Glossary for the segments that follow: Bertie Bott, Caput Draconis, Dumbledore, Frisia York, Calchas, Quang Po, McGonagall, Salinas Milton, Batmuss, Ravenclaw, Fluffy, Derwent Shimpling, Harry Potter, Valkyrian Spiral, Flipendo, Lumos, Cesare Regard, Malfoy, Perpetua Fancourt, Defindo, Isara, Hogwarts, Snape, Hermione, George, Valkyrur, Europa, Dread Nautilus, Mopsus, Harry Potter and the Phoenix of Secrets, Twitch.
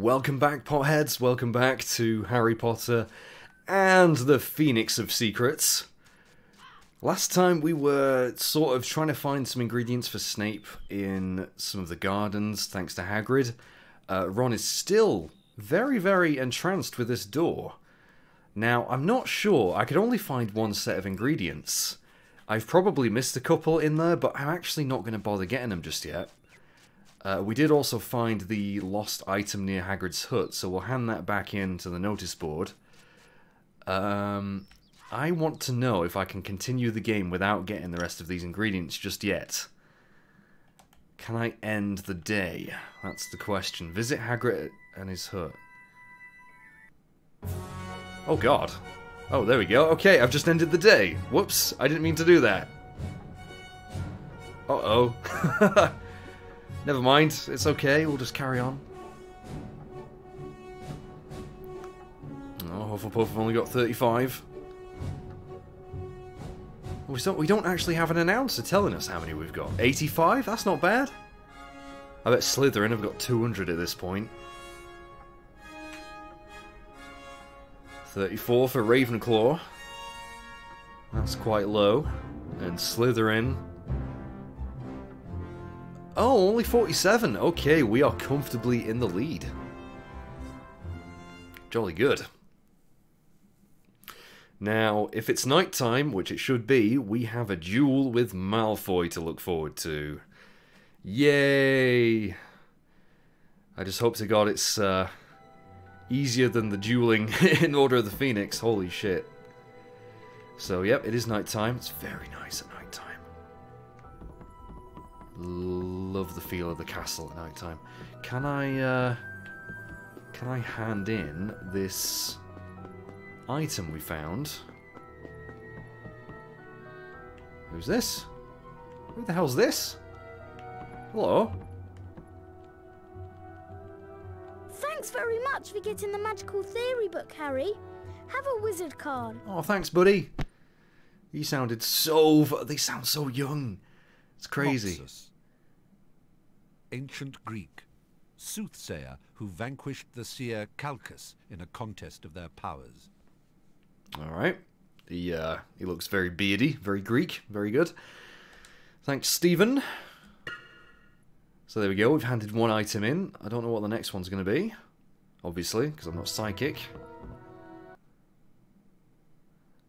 Welcome back, potheads. Welcome back to Harry Potter and the Phoenix of Secrets. Last time we were sort of trying to find some ingredients for Snape in some of the gardens, thanks to Hagrid. Ron is still very, very entranced with this door. Now, I'm not sure. I could only find one set of ingredients. I've probably missed a couple in there, but I'm actually not going to bother getting them just yet. We did also find the lost item near Hagrid's hut, so we'll hand that back in to the notice board. I want to know if I can continue the game without getting the rest of these ingredients just yet. Can I end the day? That's the question. Visit Hagrid and his hut. Oh god. Oh, there we go. Okay, I've just ended the day. Whoops, I didn't mean to do that. Uh-oh. Never mind, it's okay, we'll just carry on. Oh, Hufflepuff have only got 35. We don't actually have an announcer telling us how many we've got. 85? That's not bad. I bet Slytherin have got 200 at this point. 34 for Ravenclaw. That's quite low. And Slytherin... oh, only 47. Okay, we are comfortably in the lead. Jolly good. Now, if it's night time, which it should be, we have a duel with Malfoy to look forward to. Yay! I just hope to God it's easier than the dueling in Order of the Phoenix. Holy shit. So, yep, it is night time. It's very nice at night time. Love the feel of the castle at night time. Can I hand in this item we found? Who's this? Who the hell's this? Hello? Thanks very much for getting the magical theory book, Harry. Have a wizard card. Oh, thanks, buddy. You sounded so... they sound so young. It's crazy. Mopsus. Ancient Greek, soothsayer who vanquished the seer Calchas in a contest of their powers. All right. He looks very beardy, very Greek, very good. Thanks, Stephen. So there we go. We've handed one item in. I don't know what the next one's going to be, obviously, because I'm not psychic.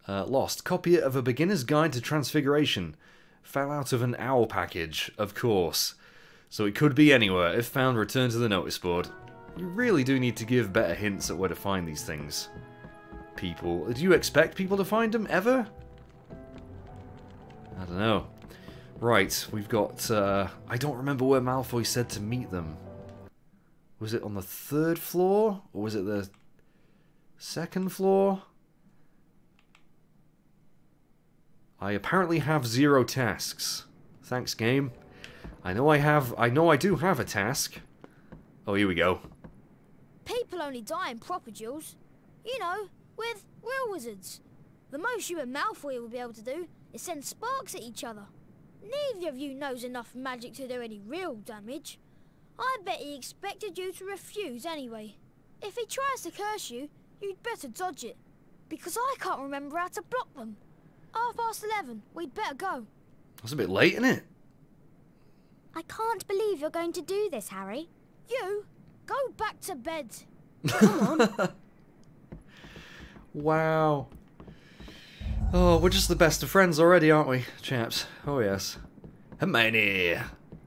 Lost copy of a beginner's guide to transfiguration. Fell out of an owl package, of course. So it could be anywhere. If found, return to the notice board. You really do need to give better hints at where to find these things. People. Do you expect people to find them, ever? I don't know. Right, we've got... I don't remember where Malfoy said to meet them. Was it on the third floor? Or was it the second floor? I apparently have 0 tasks. Thanks, game. I know I do have a task. Oh, here we go. People only die in proper duels. You know, with real wizards. The most you and Malfoy will be able to do is send sparks at each other. Neither of you knows enough magic to do any real damage. I bet he expected you to refuse anyway. If he tries to curse you, you'd better dodge it. Because I can't remember how to block them. 11:30, we'd better go. That's a bit late, isn't it? I can't believe you're going to do this, Harry. You? Go back to bed. Come on. Wow. Oh, we're just the best of friends already, aren't we, chaps? Oh, yes. Hermione!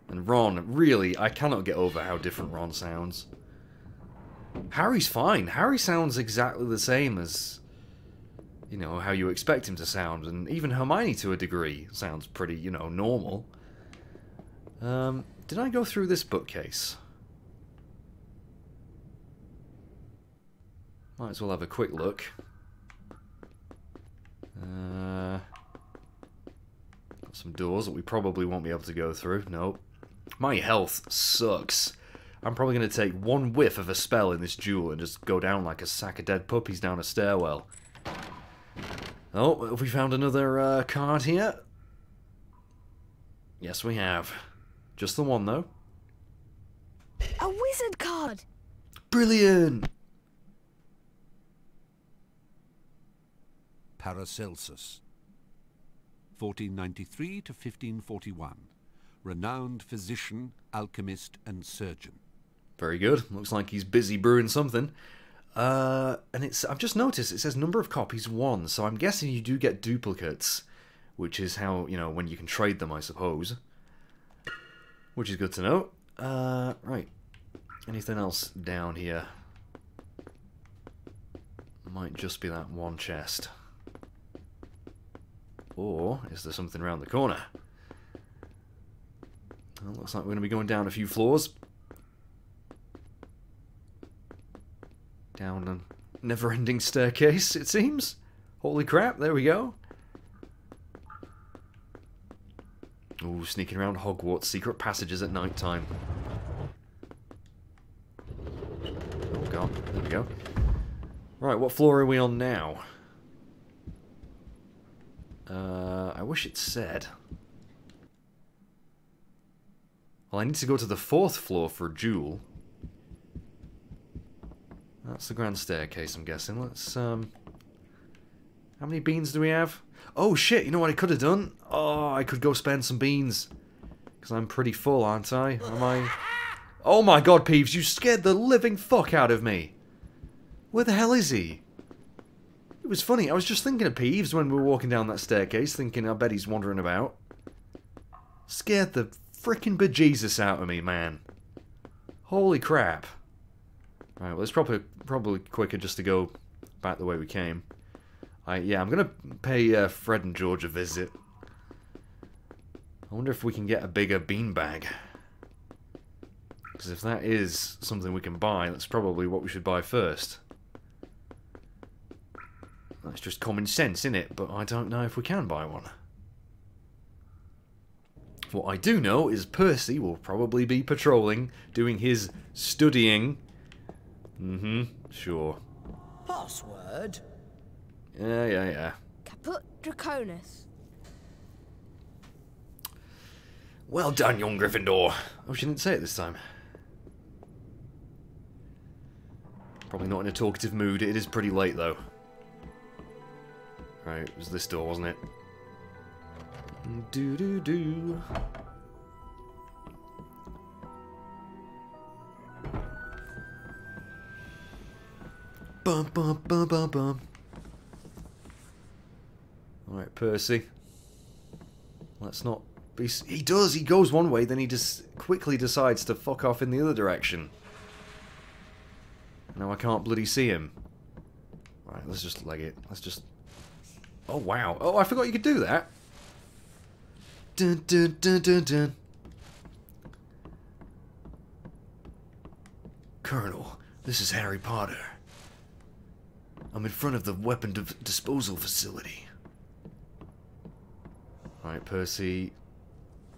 And Ron. Really, I cannot get over how different Ron sounds. Harry's fine. Harry sounds exactly the same as... you know, how you expect him to sound, and even Hermione, to a degree, sounds pretty, you know, normal. Did I go through this bookcase? Might as well have a quick look. Got some doors that we probably won't be able to go through. Nope. My health sucks. I'm probably going to take one whiff of a spell in this duel and just go down like a sack of dead puppies down a stairwell. Oh, have we found another card here? Yes, we have. Just the one, though. A wizard card! Brilliant! Paracelsus, 1493 to 1541. Renowned physician, alchemist, and surgeon. Very good. Looks like he's busy brewing something. And I've just noticed it says number of copies 1, so I'm guessing you do get duplicates, which is how, you know, when you can trade them, I suppose. Which is good to know. Right. Anything else down here? Might just be that one chest. Or is there something around the corner? Well, looks like we're going to be going down a few floors. Down a never-ending staircase, it seems. Holy crap, there we go. Ooh, sneaking around Hogwarts secret passages at night time. Oh god, there we go. Right, what floor are we on now? I wish it said. Well, I need to go to the 4th floor for a jewel. That's the grand staircase, I'm guessing. Let's, how many beans do we have? Oh shit, you know what I could have done? Oh, I could go spend some beans. Because I'm pretty full, aren't I? Am I? Oh my god, Peeves, you scared the living fuck out of me. Where the hell is he? It was funny, I was just thinking of Peeves when we were walking down that staircase, thinking I bet he's wandering about. Scared the frickin' bejesus out of me, man. Holy crap. Right, well, it's probably quicker just to go back the way we came. Yeah, I'm gonna pay Fred and George a visit. I wonder if we can get a bigger beanbag. Because if that is something we can buy, that's probably what we should buy first. That's just common sense, isn't it? But I don't know if we can buy one. What I do know is Percy will probably be patrolling, doing his studying. Mm-hmm, sure. Password? Yeah. Caput Draconis. Well done, young Gryffindor. Oh, she didn't say it this time. Probably not in a talkative mood. It is pretty late, though. Right, it was this door, wasn't it? Do-do-do. Bum-bum-bum-bum-bum. Alright, Percy. Let's not be... He does! He goes one way, then he just quickly decides to fuck off in the other direction. Now I can't bloody see him. Alright, let's just leg it. Let's just... Oh, wow. Oh, I forgot you could do that. Dun, dun, dun, dun, dun. Colonel, this is Harry Potter. I'm in front of the weapon disposal facility. Right, Percy,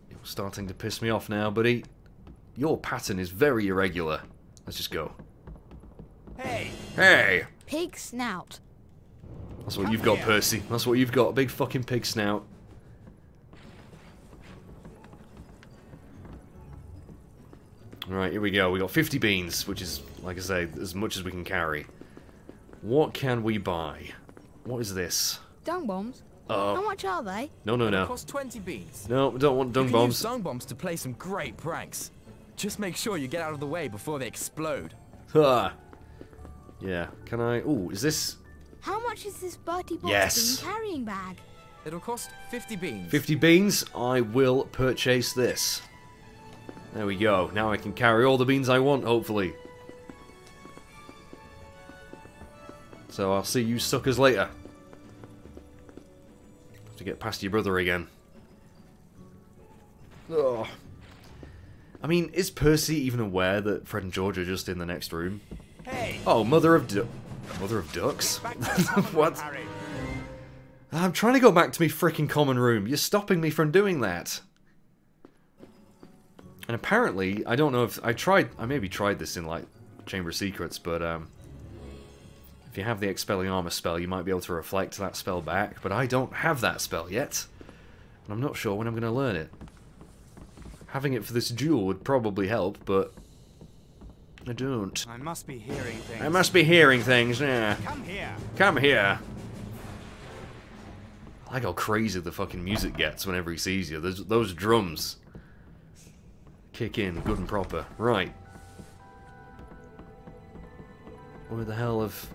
you're starting to piss me off now, buddy. Your pattern is very irregular. Let's just go. Hey! Hey! Pig snout. That's what you've got, Percy. That's what you've got. Big fucking pig snout. Alright, here we go. We got 50 beans, which is, like I say, as much as we can carry. What can we buy? What is this? Dung bombs? Oh. How much are they? No. It costs 20 beans. No, we don't want dung bombs. Use dung bombs to play some great pranks. Just make sure you get out of the way before they explode. Ha! Yeah, can I... Ooh, is this... How much is this Bertie Bott bean carrying bag? It'll cost 50 beans. 50 beans? I will purchase this. There we go. Now I can carry all the beans I want, hopefully. So I'll see you suckers later. Have to get past your brother again. Ugh. I mean, is Percy even aware that Fred and George are just in the next room? Hey. Oh, mother of ducks? What? I'm trying to go back to me frickin' common room. You're stopping me from doing that. And apparently, I don't know if I maybe tried this in like Chamber of Secrets, but if you have the Expelliarmus spell, you might be able to reflect that spell back. But I don't have that spell yet, and I'm not sure when I'm going to learn it. Having it for this duel would probably help, but I don't. I must be hearing things. I must be hearing things, yeah. Come here. Come here. I like how crazy the fucking music gets whenever he sees you. Those drums kick in good and proper. Right. Where the hell have...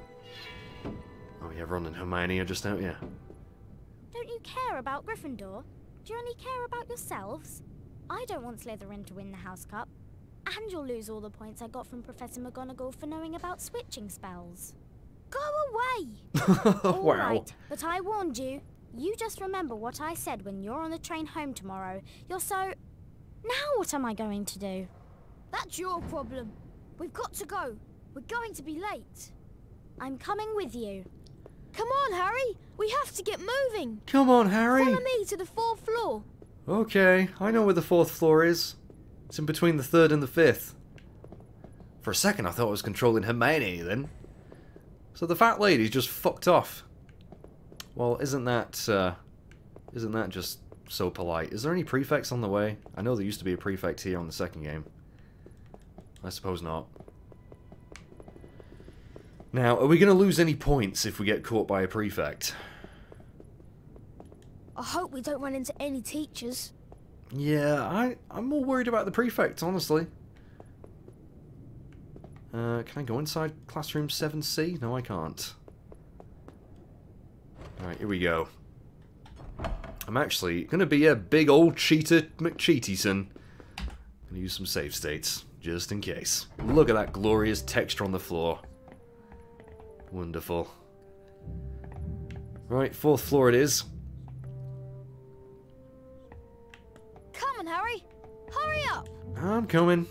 Oh yeah, Ron and Hermione are just out, yeah. Don't you care about Gryffindor? Do you only care about yourselves? I don't want Slytherin to win the House Cup. And you'll lose all the points I got from Professor McGonagall for knowing about switching spells. Go away! All wow. Right, but I warned you. You just remember what I said when you're on the train home tomorrow. You're so... Now what am I going to do? That's your problem. We've got to go. We're going to be late. I'm coming with you. Come on, Harry. We have to get moving. Come on, Harry. Follow me to the 4th floor. Okay, I know where the 4th floor is. It's in between the 3rd and the 5th. For a second, I thought I was controlling Hermione then. So the fat lady's just fucked off. Well, isn't that just so polite? Is there any prefects on the way? I know there used to be a prefect here on the 2nd game. I suppose not. Now, are we going to lose any points if we get caught by a prefect? I hope we don't run into any teachers. Yeah, I'm more worried about the prefect, honestly. Can I go inside classroom 7C? No, I can't. Alright, here we go. I'm actually going to be a big old cheater McCheatyson. I'm going to use some save states, just in case. Look at that glorious texture on the floor. Wonderful. Right, 4th floor it is. Come on, Harry. Hurry up. I'm coming.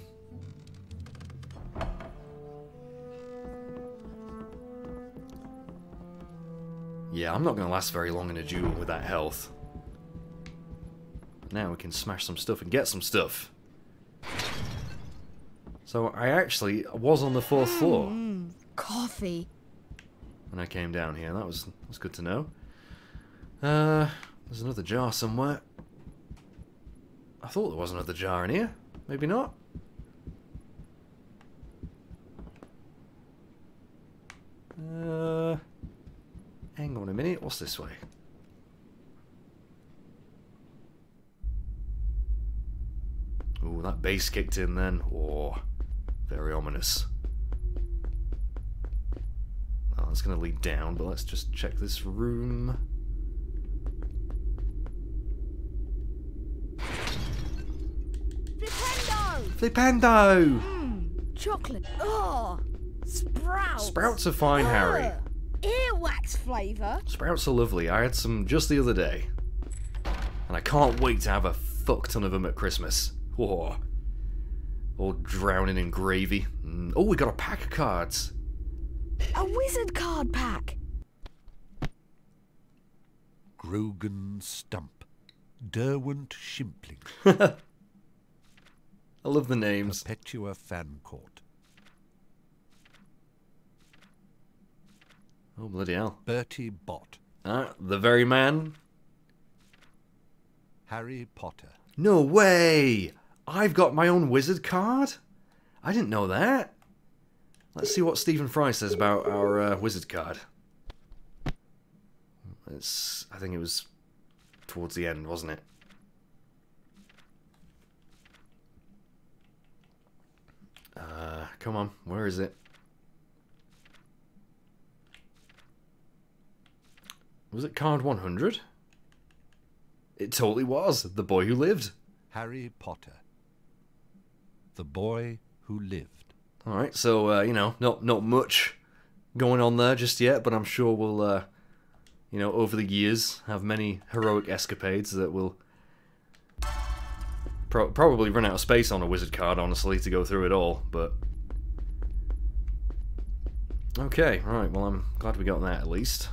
Yeah, I'm not going to last very long in a duel with that health. Now we can smash some stuff and get some stuff. So I actually was on the 4th floor. Coffee. When I came down here, that was good to know. There's another jar somewhere. I thought there was another jar in here. Maybe not. Hang on a minute. What's this way? Ooh, that bass kicked in then. Oh, very ominous. It's going to lead down, but let's just check this room. Flipendo! Flipendo! Chocolate. Oh, sprouts. Sprouts are fine, Harry. Earwax flavour. Sprouts are lovely. I had some just the other day. And I can't wait to have a fuck ton of them at Christmas. Oh, all drowning in gravy. Oh, we got a pack of cards. A wizard card pack. Grogan Stump. Derwent Shimpling. I love the names. Perpetua Fancourt. Oh, bloody hell. Bertie Bott. Ah, the very man. Harry Potter. No way! I've got my own wizard card? I didn't know that. Let's see what Stephen Fry says about our wizard card. I think it was towards the end, wasn't it? Come on, where is it? Was it card 100? It totally was. The Boy Who Lived. Harry Potter. The Boy Who Lived. Alright, so, you know, not much going on there just yet, but I'm sure we'll, you know, over the years have many heroic escapades that will probably run out of space on a wizard card, honestly, to go through it all, but... Okay, right, well, I'm glad we got that, at least.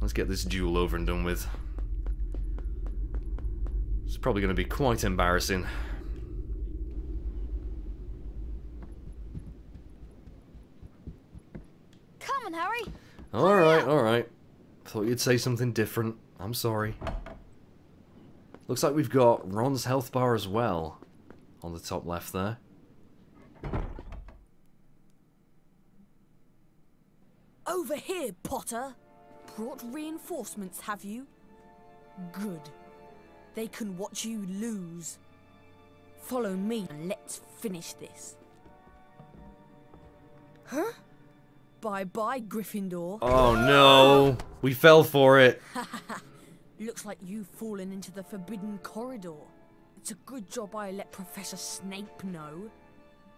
Let's get this duel over and done with. It's probably going to be quite embarrassing. Harry. All right. Thought you'd say something different. I'm sorry. Looks like we've got Ron's health bar as well on the top left there. Over here, Potter! Brought reinforcements, have you? Good. They can watch you lose. Follow me and let's finish this. Huh? Bye-bye, Gryffindor. Oh, no. We fell for it. Looks like you've fallen into the forbidden corridor. It's a good job I let Professor Snape know.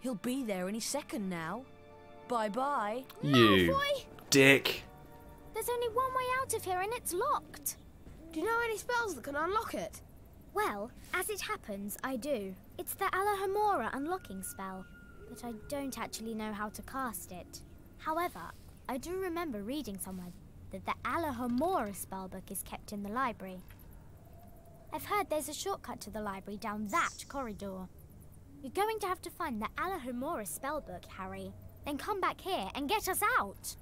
He'll be there any second now. Bye-bye. You Malfoy. Dick. There's only one way out of here and it's locked. Do you know any spells that can unlock it? Well, as it happens, I do. It's the Alohomora unlocking spell, but I don't actually know how to cast it. However, I do remember reading somewhere that the Alohomora spellbook is kept in the library. I've heard there's a shortcut to the library down that corridor. You're going to have to find the Alohomora spellbook, Harry. Then come back here and get us out.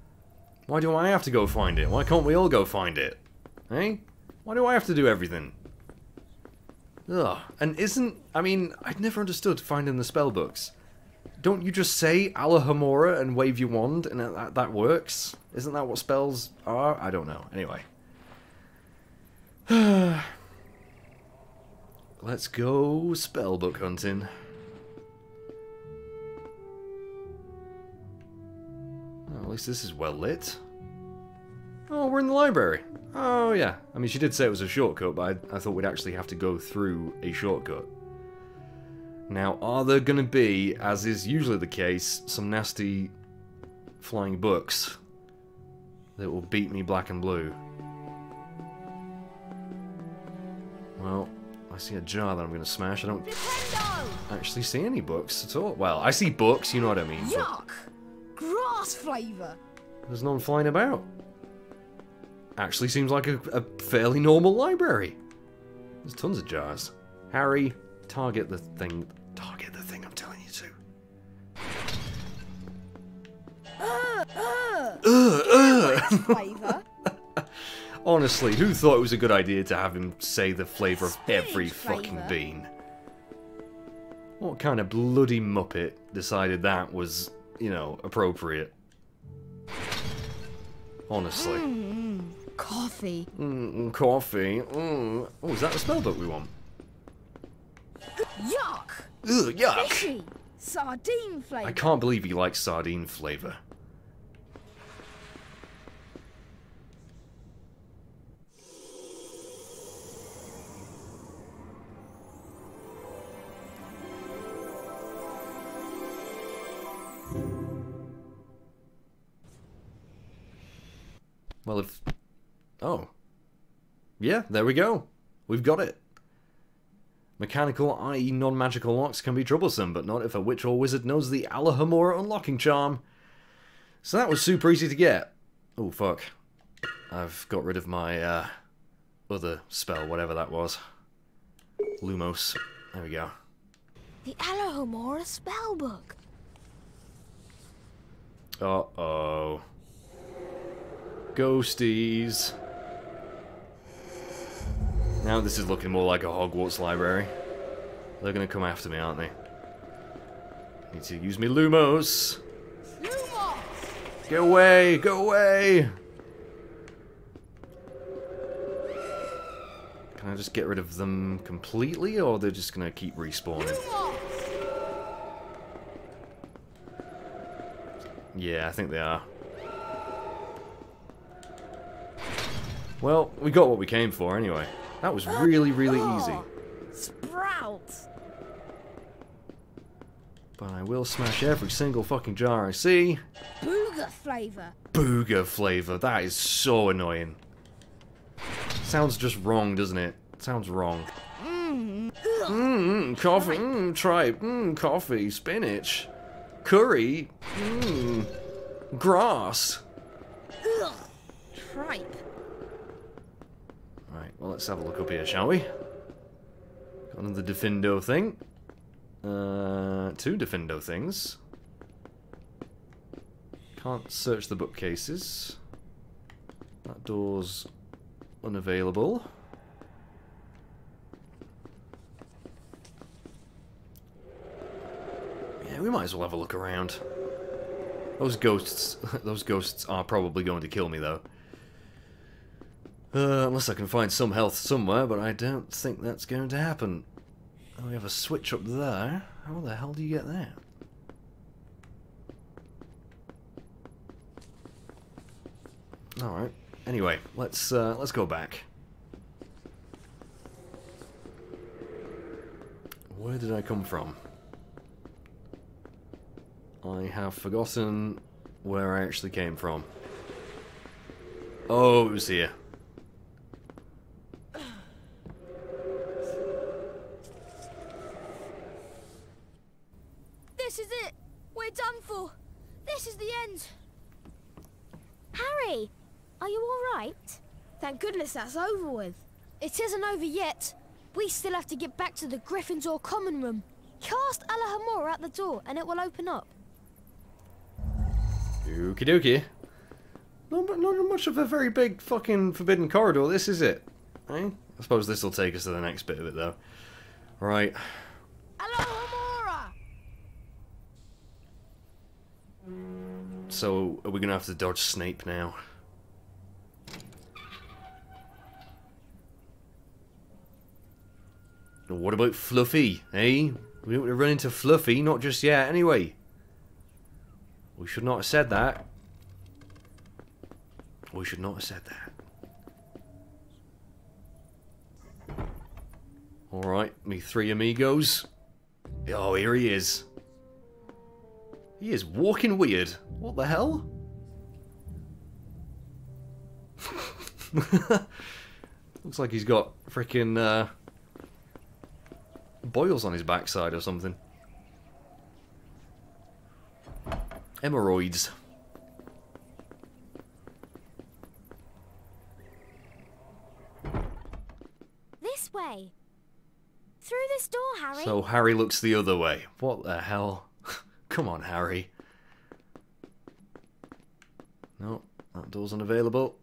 Why do I have to go find it? Why can't we all go find it? Eh? Why do I have to do everything? Ugh. And isn't... I mean, I'd never understood finding the spellbooks. Don't you just say Alohomora and wave your wand and that works? Isn't that what spells are? I don't know. Anyway. Let's go spellbook hunting. At least this is well lit. Oh, we're in the library. Oh, yeah. I mean, she did say it was a shortcut, but I thought we'd actually have to go through a shortcut. Now, are there going to be, as is usually the case, some nasty flying books that will beat me black and blue? Well, I see a jar that I'm going to smash. I don't actually see any books at all. Well, I see books, you know what I mean. Yuck! Grass flavour! There's none flying about. Actually seems like a fairly normal library. There's tons of jars. Harry, target the thing. Target the thing I'm telling you to. Flavour. Honestly, who thought it was a good idea to have him say the flavour of every fucking bean? What kind of bloody muppet decided that was... you know, appropriate. Honestly. Coffee. Coffee. Oh, is that the spell book we want? Yuck! Ugh, yuck! Fishy. Sardine flavour. I can't believe he likes sardine flavour. Well, if... oh. Yeah, there we go. We've got it. Mechanical, i.e. non-magical locks can be troublesome, but not if a witch or wizard knows the Alohomora unlocking charm. So that was super easy to get. Oh, fuck. I've got rid of my, other spell, whatever that was. Lumos. There we go. The Alohomora spellbook. Uh-oh. Ghosties. Now this is looking more like a Hogwarts library. They're gonna come after me, aren't they? I need to use me Lumos. Lumos! Get away! Go away! Can I just get rid of them completely, or they're just gonna keep respawning? Lumos! Yeah, I think they are. Well, we got what we came for anyway. That was really, really easy. Sprout! But I will smash every single fucking jar I see. Booger flavour! Booger flavour, that is so annoying. Sounds just wrong, doesn't it? Sounds wrong. Coffee, tripe, coffee, spinach, curry, grass. Ugh, tripe. Well, let's have a look up here, shall we? Got another Defindo thing. Two Defindo things. Can't search the bookcases. That door's unavailable. Yeah, we might as well have a look around. Those ghosts are probably going to kill me, though. Unless I can find some health somewhere, but I don't think that's going to happen. We have a switch up there. How the hell do you get there? Alright. Anyway, let's go back. Where did I come from? I have forgotten where I actually came from. Oh, it was here. This is it. We're done for. This is the end. Harry, are you all right? Thank goodness that's over with. It isn't over yet. We still have to get back to the Gryffindor common room. Cast Alohomora at the door and it will open up. Okie dokie. Not much of a very big fucking forbidden corridor, this is it. Eh? I suppose this will take us to the next bit of it, though. Right. Alohomora! So, are we going to have to dodge Snape now? What about Fluffy, eh? We don't want to run into Fluffy, not just yet, anyway. We should not have said that. We should not have said that. Alright, me three amigos. Oh, here he is. He is walking weird. What the hell? Looks like he's got freaking, boils on his backside or something. Hemorrhoids. This way. Through this door, Harry. So Harry looks the other way. What the hell? Come on, Harry. No, that door's unavailable.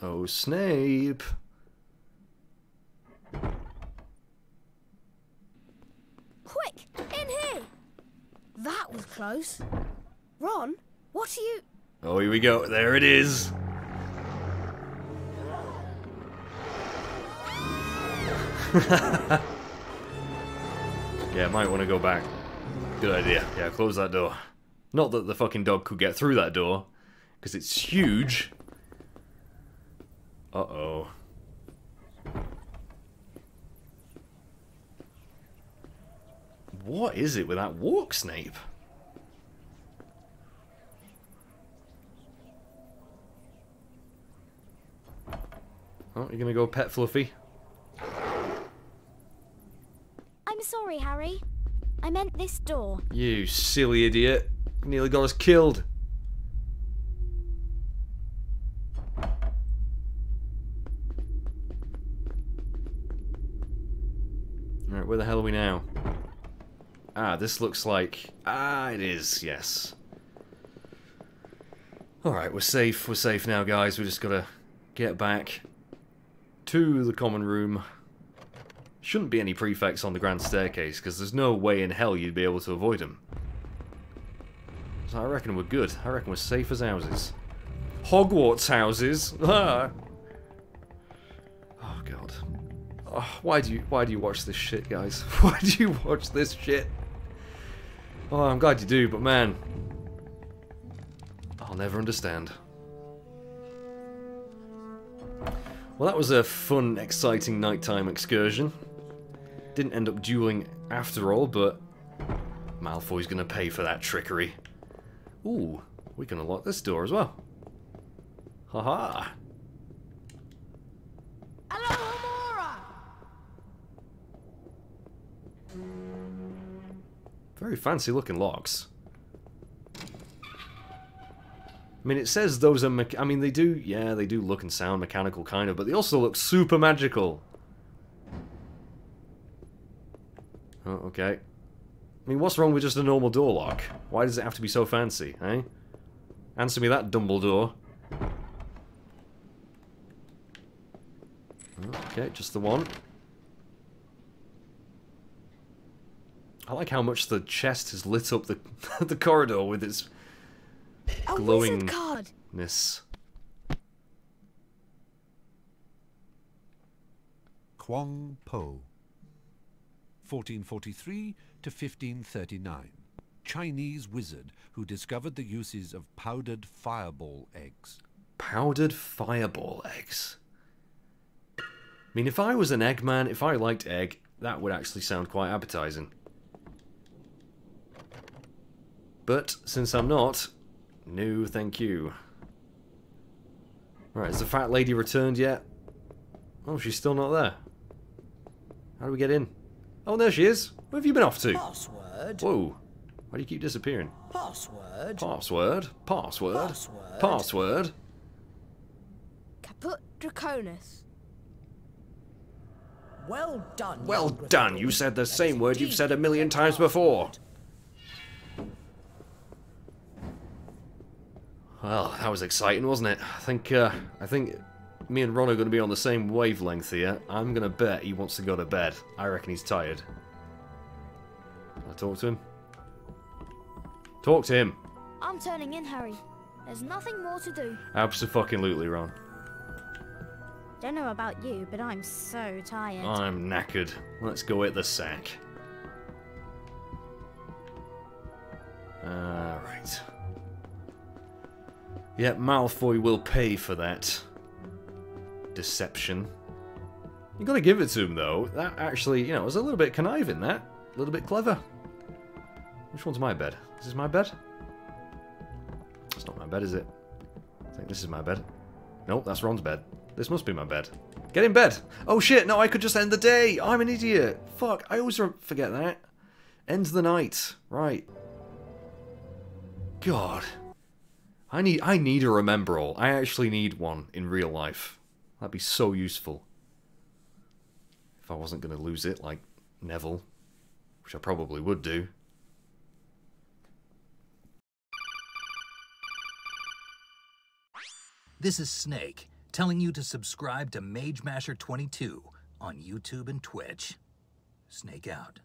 Oh, Snape. Quick, in here. That was close. Ron, what are you... Oh, here we go. There it is. Yeah, I might want to go back. Good idea. Yeah, close that door. Not that the fucking dog could get through that door, because it's huge. Uh-oh. What is it with that walk, Snape? Oh, you're gonna go pet Fluffy? I'm sorry, Harry. I meant this door. You silly idiot. You nearly got us killed. Where the hell are we now? Ah, this looks like... Ah, it is, yes. Alright, we're safe now, guys. We just gotta get back to the common room. Shouldn't be any prefects on the grand staircase, because there's no way in hell you'd be able to avoid them. So I reckon we're good. I reckon we're safe as houses. Hogwarts houses! Ah! Oh, God. Oh, why do you watch this shit, guys? Why do you watch this shit? Oh, I'm glad you do, but man, I'll never understand. Well, that was a fun, exciting nighttime excursion. Didn't end up dueling after all, but Malfoy's gonna pay for that trickery. Ooh, we can unlock this door as well. Haha. Very fancy looking locks. I mean, it says those are... I mean, they do... Yeah, they do look and sound mechanical, kind of, but they also look super magical. Oh, okay. I mean, what's wrong with just a normal door lock? Why does it have to be so fancy, eh? Answer me that, Dumbledore. Okay, just the one. I like how much the chest has lit up the the corridor with its glowingness. Quang Po, 1443 to 1539, Chinese wizard who discovered the uses of powdered fireball eggs. Powdered fireball eggs. I mean, if I was an egg man, if I liked egg, that would actually sound quite appetizing. But since I'm not, no thank you. Right, has the fat lady returned yet? Oh, she's still not there. How do we get in? Oh, there she is. Where have you been off to? Password. Whoa. Why do you keep disappearing? Password. Password. Password. Password. Password. Caput Draconis. Well done. Well done. You said the same word you've said 1,000,000 times before. Well, that was exciting, wasn't it? I think me and Ron are going to be on the same wavelength here. I'm going to bet he wants to go to bed. I reckon he's tired. Can I talk to him? Talk to him. I'm turning in, Harry. There's nothing more to do. Abso-fucking-lutely, Ron. Don't know about you, but I'm so tired. I'm knackered. Let's go hit the sack. Alright. Yep, Malfoy will pay for that deception. You gotta give it to him, though. That actually, you know, was a little bit conniving, that. A little bit clever. Which one's my bed? Is this my bed? It's not my bed, is it? I think this is my bed. Nope, that's Ron's bed. This must be my bed. Get in bed! Oh shit, no, I could just end the day! I'm an idiot! Fuck, I always forget that. End the night. Right. God. I need a Remembrall. I actually need one in real life. That'd be so useful. If I wasn't going to lose it, like Neville. Which I probably would do. This is Snake, telling you to subscribe to MageMasher 22 on YouTube and Twitch. Snake out.